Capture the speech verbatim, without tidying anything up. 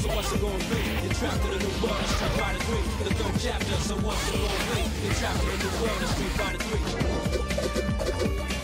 So what's it gonna be? You're trapped in a new world, it's trapped by the three. The third chapter, so what's it gonna be? You're trapped in a new world, it's trapped by the three.